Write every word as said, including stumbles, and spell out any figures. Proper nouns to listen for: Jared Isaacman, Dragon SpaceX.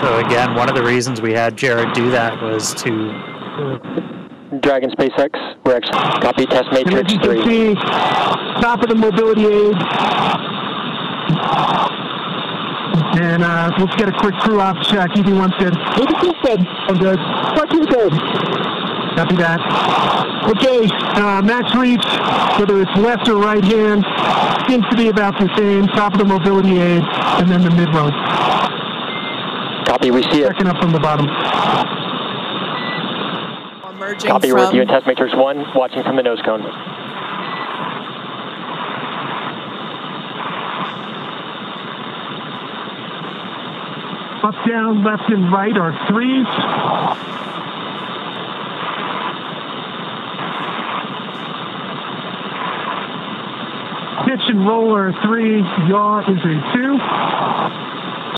So again, one of the reasons we had Jared do that was to... Dragon SpaceX, we're actually copy test matrix three. And as you can see, top of the mobility aid. And uh, let's get a quick crew off check. E V one's good. E V two's good. I'm good. fourteen's good. Copy that. Okay, uh, max reach, whether it's left or right hand, seems to be about the same. Top of the mobility aid, and then the mid-road. Copy, we see it. Checking up from the bottom. Emerging Copy, from... with you in test matrix one, watching from the nose cone. Up, down, left, and right are threes. Pitch and roll are three. Yaw is a two.